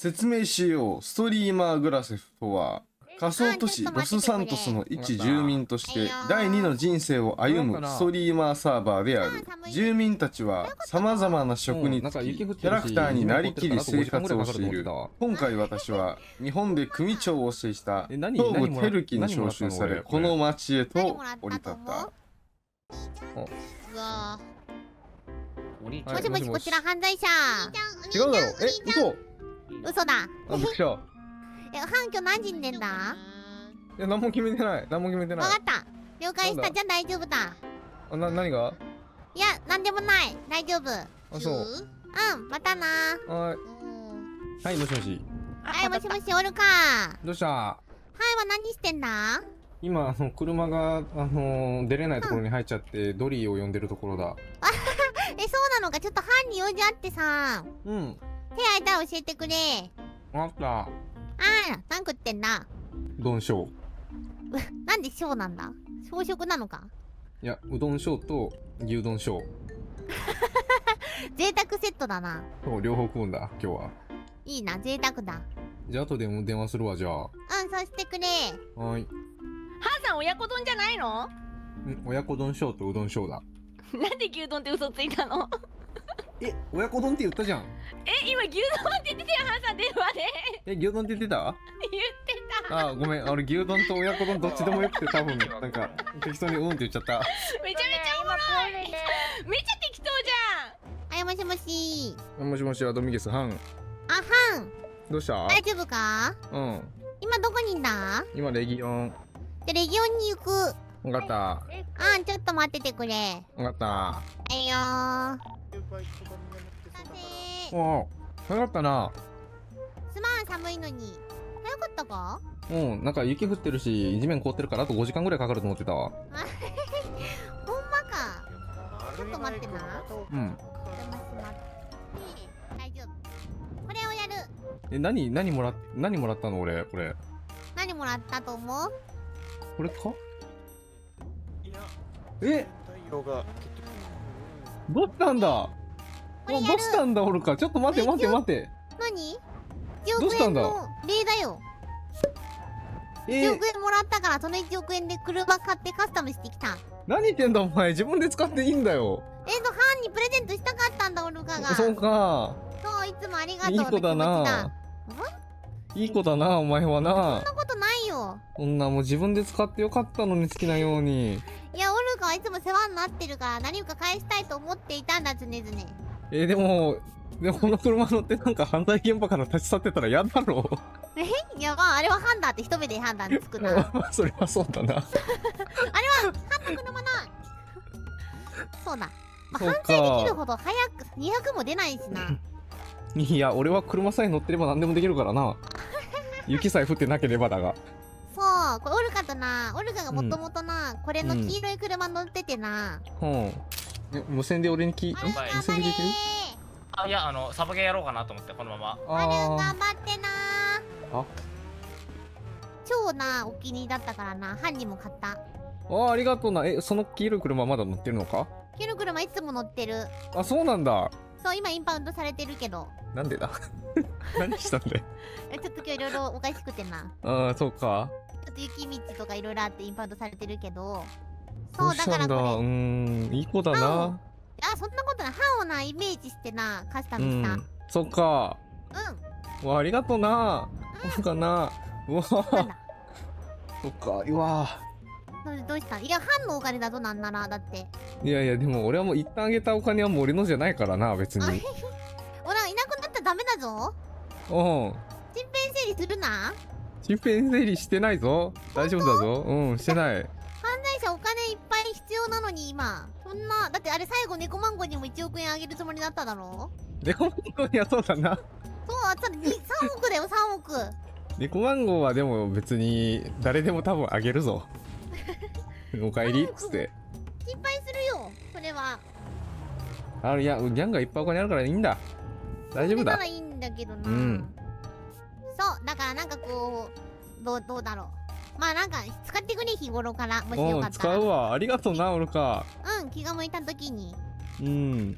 説明しよう。ストリーマーグラセフとは仮想都市ロスサントスの一住民として第2の人生を歩むストリーマーサーバーである。住民たちはさまざまな職に就きキャラクターになりきり生活をしている。今回私は日本で組長をしていた東部テルキに召集され、この町へと降り立った。もしもし、こちら犯罪者。違うだろ。嘘だ。びっくりした。反響何時に出んだ？いや、何も決めてない。何も決めてない。分かった。了解した。じゃあ大丈夫だ。あ、何が？いや、何でもない。大丈夫。あ、そう。うん、またな。はい。はい、もしもし。はい、もしもし、おるか。どうした？はいは何してんだ？今、車が、出れないところに入っちゃって、ドリーを呼んでるところだ。え、そうなのか。ちょっと班に用事あってさ。うん。手空いたら教えてくれ。分かった。ああ、何食ってんだ。うどんショー。なんでショーなんだ。小食なのか。いや、うどんショーと牛丼ショー。贅沢セットだな。そう、両方食うんだ、今日は。いいな、贅沢だ。じゃあ、後で電話するわ、じゃあ。うん、そうしてくれ。はーい。母さん、親子丼じゃないの？うん、親子丼ショーとうどんショーだ。なんで牛丼って嘘ついたの？え、親子丼って言ったじゃん。え、今牛丼って言ってたよ、ハンさん電話で。え、牛丼って言ってた？言ってた。あ、ごめん、俺牛丼と親子丼どっちでもよくて、多分なんか適当にうんって言っちゃった。めちゃめちゃおもろい。めっちゃ適当じゃん。あ、もしもし。もしもし、アドミゲス、ハン。あ、ハン。どうした？大丈夫か？うん。今どこにいんだ？今レギオン。じゃ、レギオンに行く。分かった。うん、ちょっと待っててくれ。分かった。えよー。おお、早かったな。すまん、寒いのに。早かったか？うん、なんか雪降ってるし、地面凍ってるから、あと5時間ぐらいかかると思ってた。ほんまか。ちょっと待ってな。うん、大丈夫。これをやる。え、何もらったの俺、これ。何もらったと思う？これか？え、どうしたんだ。どうしたんだ、おるか。ちょっと待って待って待って。何？どうしたんだ。礼だよ。1億円もらったから、その1億円で車買ってカスタムしてきた。何言ってんだお前。自分で使っていいんだよ。ハンにプレゼントしたかったんだ、おるかが。そうか。そう、いつもありがとう。いい子だな。いい子だな、お前はな。そんなことないよ。そんなもう自分で使ってよかったのに、好きなように。いや、オルカはいつも世話になってるから、何か返したいと思っていたんだ、常々。でもこの車乗ってなんか犯罪現場から立ち去ってたら嫌だろう。え、やば、あれはハンだって一目で判断つくな。それはそうだな。あれはハンの車な。そうだ、まあ、犯罪できるほど早く200も出ないしな。いや、俺は車さえ乗ってれば何でもできるからな。雪さえ降ってなければだが。そう、これオルカとな、オルカがもともとな、これの黄色い車乗っててな。無線で俺に無線でできる？あ、いや、サバゲーやろうかなと思って、このまま。ある、頑張ってな。あ、超な、お気に入りだったからな、ハンにも買った。ありがとうな。え、その黄色い車まだ乗ってるのか？黄色い車いつも乗ってる。あ、そうなんだ。そう、今インパウンドされてるけど。なんでだ。何したんだよ。ちょっと今日いろいろおかしくてな。あ、そうか。ちょっと雪道とかいろいろあってインパウンドされてるけど。そうだからこれ。いい子だな。あ、そんなことない。歯をな、イメージしてな、カスタムした。そっか。うん。わ、ありがとうな。そうかな。うわ。そっか、うわ。どうした？いや、ハンのお金だぞ、なんなら、だって。いやいや、でも俺はもう一旦あげたお金はもう俺のじゃないからな、別に。ほら、いなくなったらダメだぞ。うん。身辺整理するな。身辺整理してないぞ。大丈夫だぞ。うん、してない。犯罪者お金いっぱい必要なのに、今。そんな、だってあれ最後、猫マンゴーにも1億円あげるつもりだっただろ？猫マンゴーにはそうだな。そう、あったら3億だよ、3億。猫マンゴーはでも別に、誰でも多分あげるぞ。おかえりっつって心配するよ、それは。あ、いや、ギャンがいっぱいお金あるからいいんだ。大丈夫だ。それならいいんだけどな。うん、そうだから、なんかこう、どうだろう。まあなんか使ってくれ、日頃から。もしよかったら使うわ。ありがとうな、オルカ。うん、気が向いた時に。うん、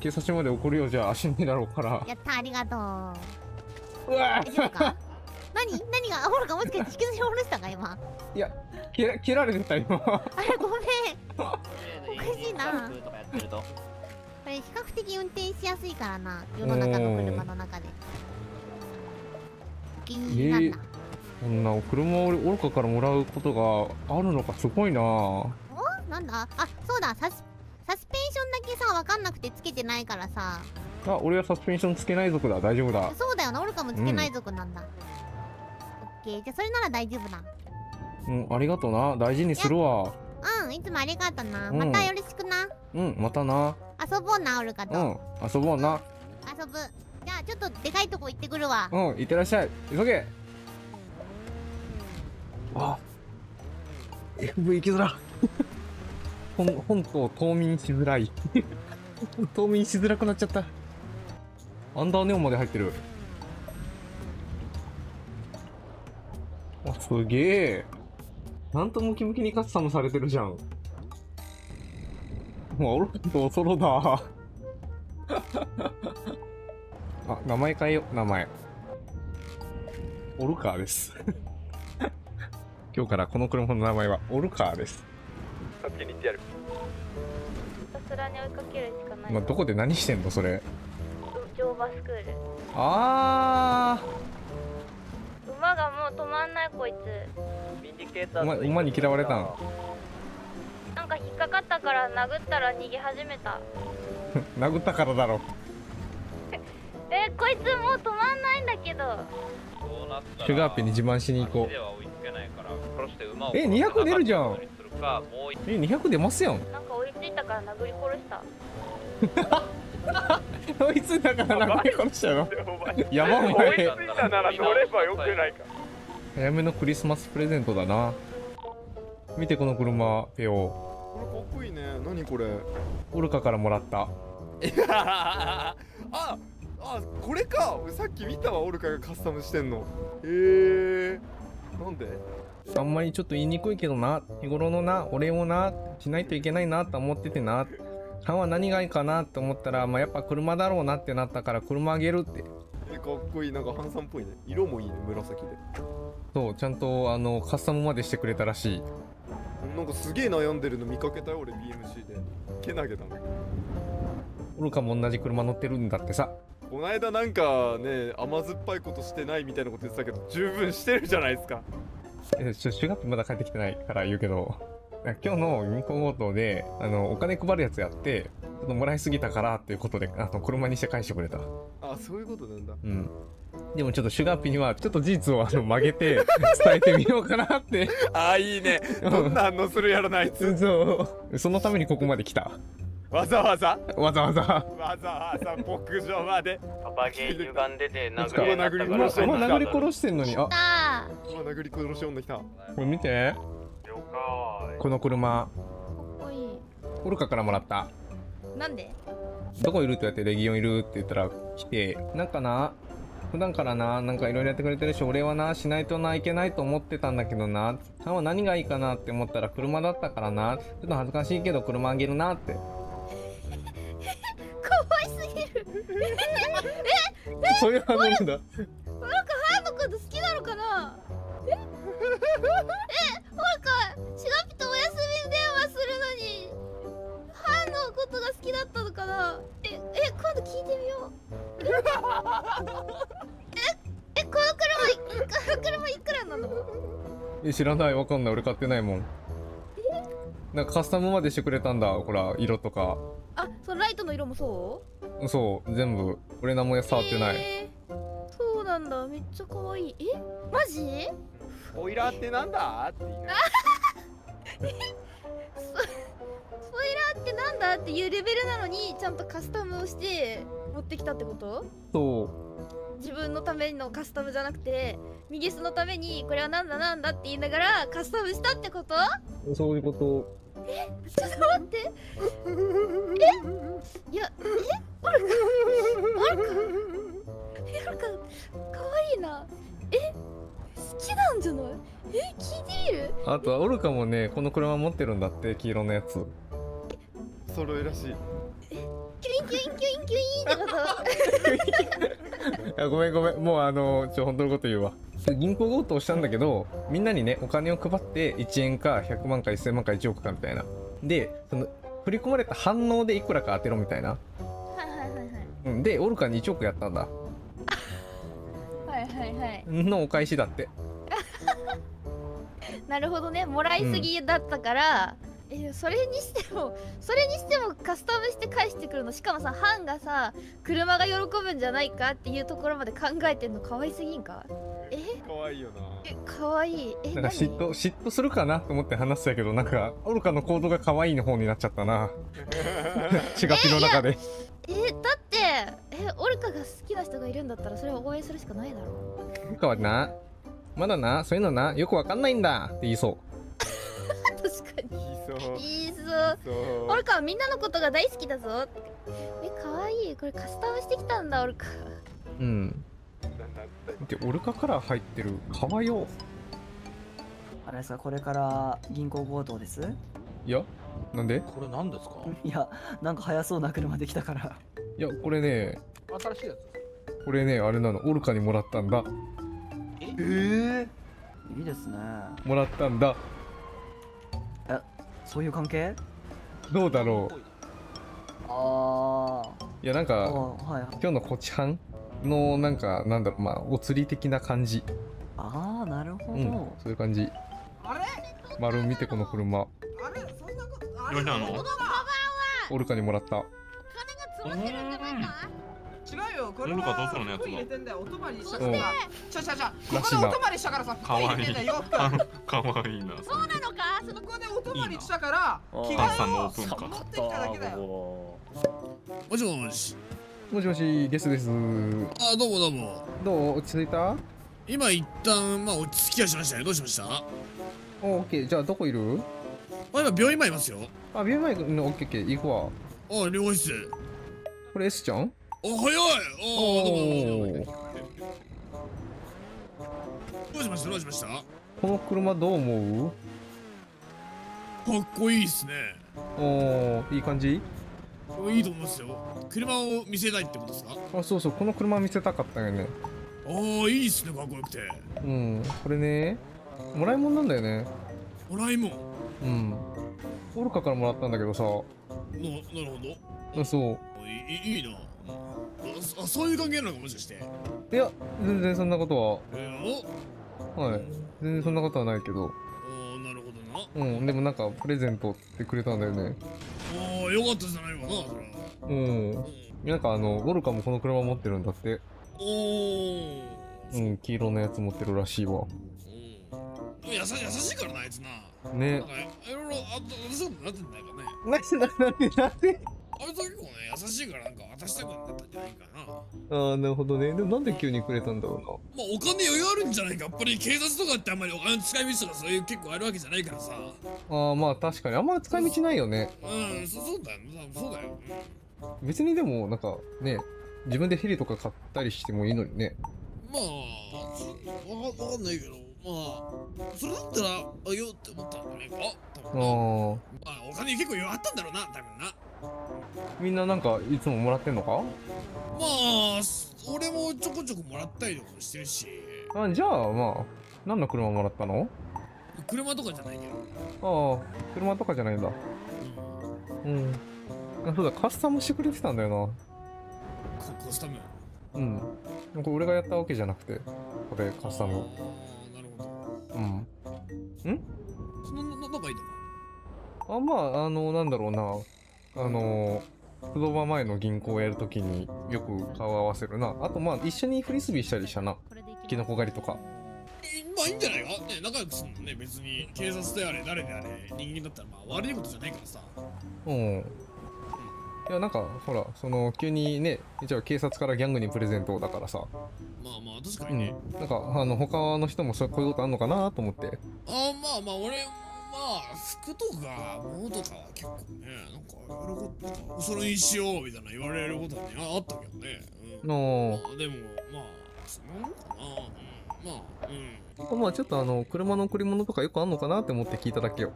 警察まで送るよ。じゃあ、死んでだろうから。やった、ありがとう。大丈夫か？何がほらか、もしかして引きずり下ろしたか今。いや、蹴られてた今。あれごめん。おかしいな。これ比較的運転しやすいからな、世の中の車の中で。気になった。こんな車をオルカからもらうことがあるのか、すごいな。お、なんだ？あ、そうだ、サスペンションだけさ、わかんなくてつけてないからさ。あ、俺はサスペンションつけない族だ、大丈夫だ。そうだよな、オルカもつけない族なんだ。オッケー、じゃあそれなら大丈夫だ。うん、ありがとうな、大事にするわ。うん、いつもありがとうな、またよろしくな。うん、またな。遊ぼうな、オルカと。うん、遊ぼうな。遊ぶ。じゃあちょっとでかいとこ行ってくるわ。うん、行ってらっしゃい。急げ。あ、FV 行きづら。本島冬眠しづらい。冬眠しづらくなっちゃった。アンダーネオンまで入ってる。あ、すげえ。なんとムキムキにカッサムされてるじゃん。もうオルカとおそろだ。あ、名前変えよう、名前。オルカーです。今日からこの車の名前はオルカーです。さっきに言ってやる。さすがに追いかけるしかない。まあ、どこで何してんのそれ。乗馬スクール。ああ。馬がもう止まんないこいつ。馬に嫌われたん。なんか引っかかったから殴ったら逃げ始めた。殴ったからだろ。え、こいつもう止まんないんだけど。シュガーペに自慢しに行こう。え、200出るじゃん。え、200出ますやん。なんか追いついたから殴り殺した。追いついたから殴り殺したの。やばい。追いついたなら乗ればよくないか。早めのクリスマスプレゼントだな。見てこの車、ペオ。これかっこいいね。何これ。オルカからもらった。あ、これか。さっき見たわ、オルカがカスタムしてんの。なんで？あんまりちょっと言いにくいけどな、日頃のな、お礼もな、しないといけないなと思っててな、缶は何がいいかなと思ったら、まあ、やっぱ車だろうなってなったから車あげるって。え、かっこいい、なんかハンサムっぽいね。色もいいね、紫で。そう、ちゃんとカスタムまでしてくれたらしい。なんかすげえ悩んでるの見かけたよ、俺 BMC で。けなげだな。オルカも同じ車乗ってるんだってさ。この間なんかね、甘酸っぱいことしてないみたいなこと言ってたけど、十分してるじゃないですか。シュガーピまだ帰ってきてないから言うけど、今日の銀行強盗でお金配るやつやってちょっともらいすぎたからっていうことで車にして返してくれた。あ、そういうことなんだ。うん、でもちょっとシュガーピにはちょっと事実を曲げて伝えてみようかなって。あ、いいね。どんな反応するやろなあいつ。そのためにここまで来た。わざわざわざわざわざわざ牧場まで。パパゲー歪んでて殴り殺してんのに。あ、殴り殺し女来た。これ見て、この車かっこいい。オルカからもらった。なんでどこいるって言ってレギオンいるって言ったら来て、なんかな、普段からな、なんかいろいろやってくれてるし、俺はな、しないとないけないと思ってたんだけどな、さんは何がいいかなって思ったら車だったからな、ちょっと恥ずかしいけど車あげるなって。そういう反応なんだ。なんかハイのこと好きなのかな。え、なんかシガピとお休み電話するのにハイのことが好きだったのかな。え、今度聞いてみよう。え、この車いくらなの？え、知らない、わかんない、俺買ってないもん。なんかカスタムまでしてくれたんだ、ほら色とか。あ、そのライトの色もそう？そう、全部俺何も触ってない。そうなんだ、めっちゃ可愛い。え、マジ？オイラーってなんだって言う。オイラーってなんだっていうレベルなのにちゃんとカスタムをして持ってきたってこと？そう。自分のためのカスタムじゃなくて、右スのためにこれはなんだなんだって言いながらカスタムしたってこと？そういうこと。え、ちょっと待って。え、いや、オルカ可愛いな。え、好きなんじゃない？え、聞いてみる？あとはオルカもね、この車持ってるんだって、黄色のやつ。揃えらしい。え、キリンキキュインキュインキュインってことごめんごめん、もう本当のこと言うわ。銀行強盗したんだけど、みんなにねお金を配って1円か100万か1000万か1億かみたいなで、その振り込まれた反応でいくらか当てろみたいな。はいはいはいはい、うん、でオルカに1億やったんだはいはいはいのお返しだってなるほどね、もらいすぎだったから、うん、それにしてもカスタムして返してくるの、しかもさ、ハンがさ車が喜ぶんじゃないかっていうところまで考えてんの可愛すぎんか。可愛いよな。可愛い。なんか嫉妬するかなと思って話したけど、なんかオルカの行動が可愛いの方になっちゃったな。血が気の中で。だってオルカが好きな人がいるんだったらそれを応援するしかないだろう。オルカはな、まだな、そういうのな、よくわかんないんだって言いそう。確かに。言いそう。オルカはみんなのことが大好きだぞ。可愛い。これカスタムしてきたんだオルカ。うん。でオルカから入ってるかわよ。あれですか、これから銀行強盗です。いや、なんでこれなんですか。いや、なんか速そうな車できたから。いや、これね、新しいやつ、これね、あれなの、オルカにもらったんだ。いいですね、もらったんだ。え、そういう関係どうだろう。ああ、いや、なんか、はい、今日のこちはんのなんか、なんだろう、まあお釣り的な感じ。ああ、なるほど、うん、そういう感じ。あれ、丸見てこの車。あれ、そんなことあれ、オルカにもらった。金が詰まってるんじゃないか。違うよ、これはどこに入れてんだよ。お泊まりしたからさ、ここでお泊まりしたからさ、ここに入れてんだよ、かわいいな。そうなのか、そこでお泊まりしたから着替えを持ってきただけだよ。もしもしもしもし、ゲスです。あ、どうもどうも。どう、落ち着いた？今一旦、まあ落ち着きはしましたね。どうしました？オッケー、じゃあどこいる？あ、今病院前いますよ。あ、病院前の、オッケーオッケー、行くわ。あ、両方室。これ S ちゃん？あ、早い。あ、どうも。どうしました？この車どう思う？かっこいいっすね。おー、いい感じ？いいと思いますよ。車を見せたいってことですか？あ、そうそう、この車見せたかったよね。ああ、いいっすね、かっこよくて。うん、これね、もらいもんなんだよね。もらいもん。うん。オルカからもらったんだけどさ。なるほど。あ、そう。いいな。あ、そういう関係なのか、もしかして。いや、全然そんなことは。はい、全然そんなことはないけど。ああ、なるほどな。うん、でもなんかプレゼントってくれたんだよね。ああ、よかったじゃないかな、それ。うん、なんかオルカもこの車持ってるんだって。うん、黄色のやつ持ってるらしいわ。優しいからな、あいつな。ね、なんかいろいろ私のことなってんじゃないかね。なんであいつは結構ね、優しいから、なんか渡したくなったんじゃないかな。ああ、なるほどね。でもなんで急にくれたんだろうな。まあ、お金余裕あるんじゃないか。やっぱり警察とかってあんまりお金の使い道とかそういう結構あるわけじゃないからさ。ああ、まあ確かにあんま使い道ないよね。うん、そうだよ。別にでもなんかね、自分でヘリとか買ったりしてもいいのにね。まあわかんないけど、まあそれだったらあげようって思ったんじゃないか。ああ、お金結構余裕あったんだろうな、多分な。みんななんかいつももらってんのか？まあ俺もちょこちょこもらったりとかしてるし。あ、じゃあまあ何の車もらったの？車とかじゃないけど。ああ、車とかじゃないんだ。うん。そうだ、カスタムしてくれてたんだよな。カスタム。うん。これ俺がやったわけじゃなくて、これカスタム。ああ、なるほど。うん。そんな仲いいんだな。あ、まあなんだろうな。不動場前の銀行をやるときによく顔合わせるな。あとまあ一緒にフリスビーしたりしたな。キノコ狩りとか。まあいいんじゃないか、ね、仲良くするのね。別に警察であれ誰であれ人間だったらまあ悪いことじゃないからさ。うん。いや、なんかほら、その急にね、一応警察からギャングにプレゼントだからさ。まあ確かにね。なんか他の人もこういうことあんのかなと思って。ああ、まあ俺。まあ服とか物とかは結構ね、なんかお揃いにしようみたいな言われることはね、あったけどね。でもまあそんなのかな。まあちょっと車の贈り物とかよくあんのかなって思って聞いただけよ。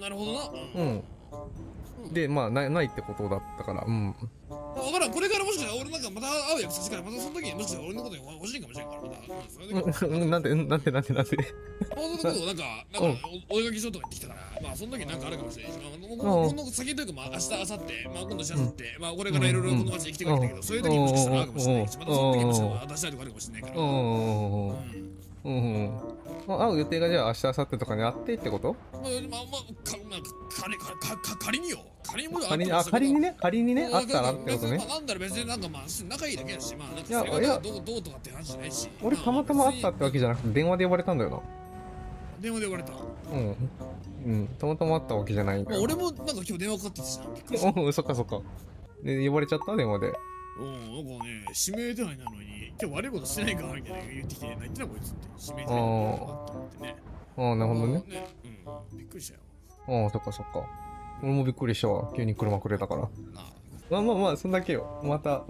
なるほどな。うん。でまあないってことだったから。うん。わかかまた会う約束するから、またその時にもしかしたら俺のことにおじいかもしれんから、また。なんで。俺のことをなんか、お絵描きしようとか言ってきたから、まあその時なんかあるかもしれんし、この先というか、まあ明日、明後日、まあ今度しあさって、まあこれからいろいろこの街に来てくれたけど、そういう時にもしかしたらあるかもしれないし、またその時もしかしたら出したりとかあるかもしれないから。会う予定がじゃあ明日、明後日とかにあってってこと？仮にね、あったらってことね。なんだろ、別になんかまあ仲いいだけだし、まあなんかどうとかって話じゃないし。俺たまたま会ったってわけじゃなくて電話で呼ばれたんだよな。電話で呼ばれた。うん、たまたま会ったわけじゃないんだよ。俺もなんか今日電話かかってきた。そっか。で呼ばれちゃった電話で。なんかね、指名手配なのに、今日悪いことしてないかみたいな言ってきて、何言ってんだこいつって。指名手配なのかってね。なるほどね。びっくりしたよ。そっか。俺もびっくりしたわ。急に車くれたから。まあ、そんだけよ。また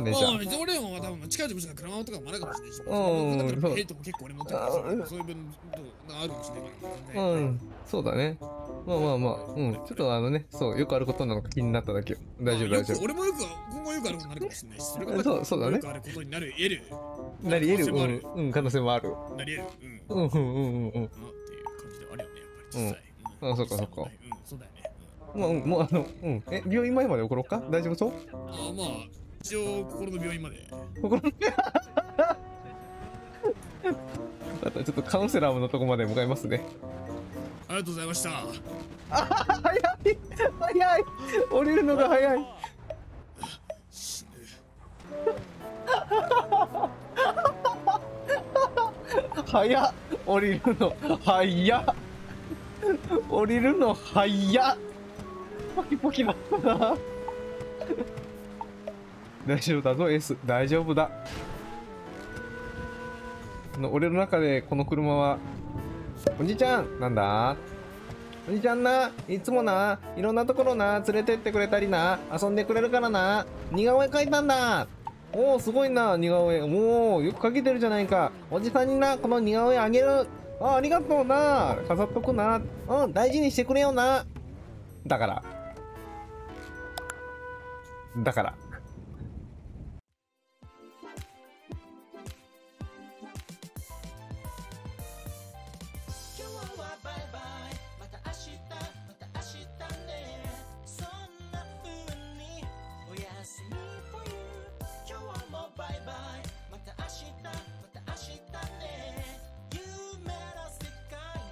ね、じゃあ。俺も多分近いとこしか車とかもあるかもしれないし。ヘイトも結構俺持ってるから、そういう分、あるかもしれないから。そうだね。まあ、ちょっとね、そう、よくあることなのか気になっただけよ。大丈夫。俺もよく、今後よくあることになるかもしれないし。そうだね。よくあることになり得る。可能性もある。なり得る。っていう感じであるよね、やっぱり実際。そっか。そうだよね。もう病院前まで送ろうか？大丈夫そう？まあ、一応、心の病院まで。ちょっとカウンセラーのとこまで向かいますね。ありがとうございました。早い降りるのが早い。死ぬ。早っ降りるの早っポキポキだったな。大丈夫だぞ S、 大丈夫だ。俺の中でこの車はおじちゃんなんだ。おじちゃんないつもないろんなところ連れてってくれたり遊んでくれるから似顔絵描いたんだ。おおすごいな似顔絵。もうよく描けてるじゃないか。おじさんにこの似顔絵あげる。ありがとうな。飾っとくな。大事にしてくれよな。だから。